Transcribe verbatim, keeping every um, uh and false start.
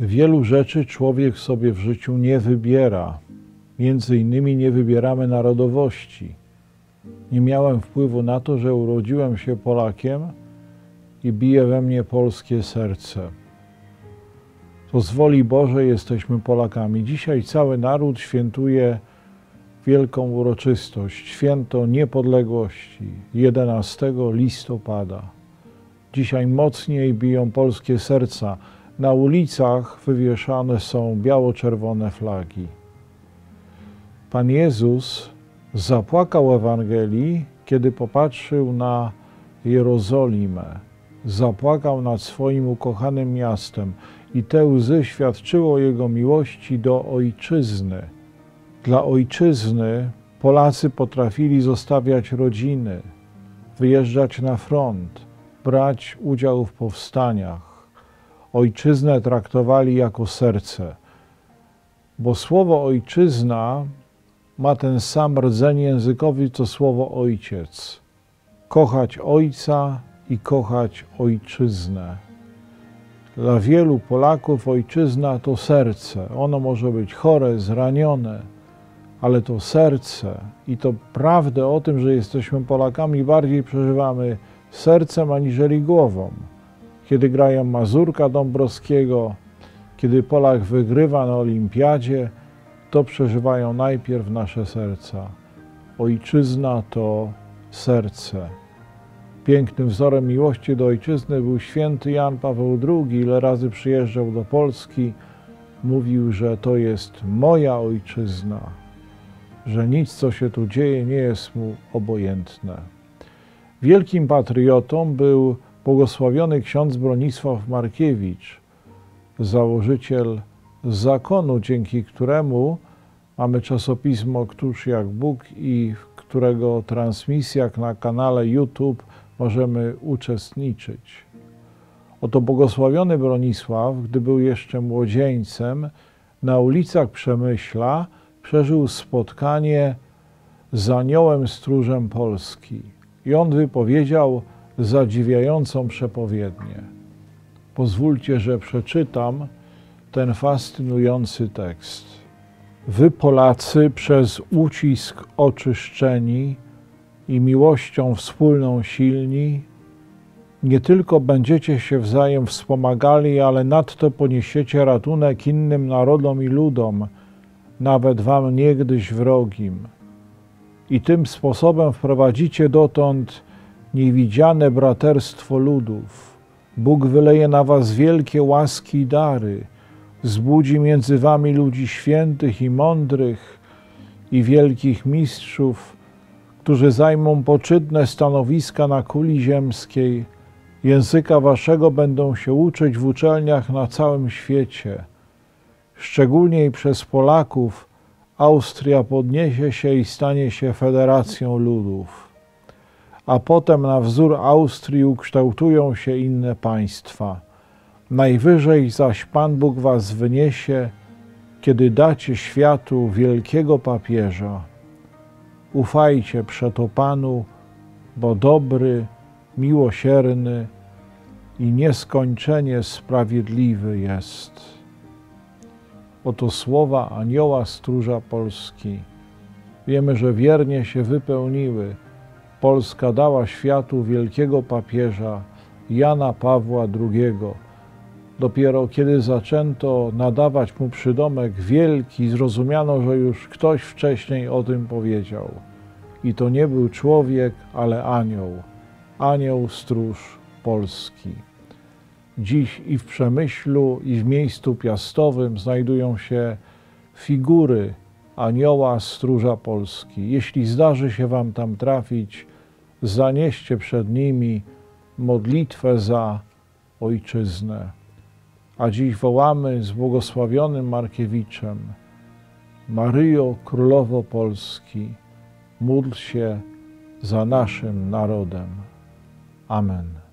Wielu rzeczy człowiek sobie w życiu nie wybiera. Między innymi nie wybieramy narodowości. Nie miałem wpływu na to, że urodziłem się Polakiem i bije we mnie polskie serce. To z woli Bożej jesteśmy Polakami. Dzisiaj cały naród świętuje wielką uroczystość, święto niepodległości jedenastego listopada. Dzisiaj mocniej biją polskie serca. Na ulicach wywieszane są biało-czerwone flagi. Pan Jezus zapłakał Ewangelii, kiedy popatrzył na Jerozolimę. Zapłakał nad swoim ukochanym miastem i te łzy świadczyły o jego miłości do ojczyzny. Dla ojczyzny Polacy potrafili zostawiać rodziny, wyjeżdżać na front, brać udział w powstaniach. Ojczyznę traktowali jako serce, bo słowo ojczyzna ma ten sam rdzeń językowy, co słowo ojciec. Kochać ojca i kochać ojczyznę. Dla wielu Polaków ojczyzna to serce. Ono może być chore, zranione, ale to serce i to prawdę o tym, że jesteśmy Polakami, bardziej przeżywamy sercem aniżeli głową. Kiedy grają Mazurka Dąbrowskiego, kiedy Polak wygrywa na olimpiadzie, to przeżywają najpierw nasze serca. Ojczyzna to serce. Pięknym wzorem miłości do ojczyzny był święty Jan Paweł drugi. Ile razy przyjeżdżał do Polski, mówił, że to jest moja ojczyzna, że nic, co się tu dzieje, nie jest mu obojętne. Wielkim patriotą był błogosławiony ksiądz Bronisław Markiewicz, założyciel zakonu, dzięki któremu mamy czasopismo Któż jak Bóg i którego transmisjach na kanale YouTube możemy uczestniczyć. Oto błogosławiony Bronisław, gdy był jeszcze młodzieńcem, na ulicach Przemyśla przeżył spotkanie z aniołem stróżem Polski i on wypowiedział zadziwiającą przepowiednię. Pozwólcie, że przeczytam ten fascynujący tekst. Wy, Polacy, przez ucisk oczyszczeni i miłością wspólną silni, nie tylko będziecie się wzajem wspomagali, ale nadto poniesiecie ratunek innym narodom i ludom, nawet wam niegdyś wrogim. I tym sposobem wprowadzicie dotąd niewidziane braterstwo ludów. Bóg wyleje na was wielkie łaski i dary, zbudzi między wami ludzi świętych i mądrych i wielkich mistrzów, którzy zajmą poczytne stanowiska na kuli ziemskiej. Języka waszego będą się uczyć w uczelniach na całym świecie. Szczególnie przez Polaków Austria podniesie się i stanie się federacją ludów. A potem na wzór Austrii ukształtują się inne państwa. Najwyżej zaś Pan Bóg was wyniesie, kiedy dacie światu wielkiego papieża. Ufajcie przeto Panu, bo dobry, miłosierny i nieskończenie sprawiedliwy jest. Oto słowa anioła stróża Polski. Wiemy, że wiernie się wypełniły. Polska dała światu wielkiego papieża Jana Pawła drugiego. Dopiero kiedy zaczęto nadawać mu przydomek wielki, zrozumiano, że już ktoś wcześniej o tym powiedział. I to nie był człowiek, ale anioł. Anioł stróż Polski. Dziś i w Przemyślu, i w miejscu piastowym znajdują się figury anioła stróża Polski. Jeśli zdarzy się wam tam trafić, zanieście przed nimi modlitwę za ojczyznę. A dziś wołamy z błogosławionym Markiewiczem: Maryjo, Królowo Polski, módl się za naszym narodem. Amen.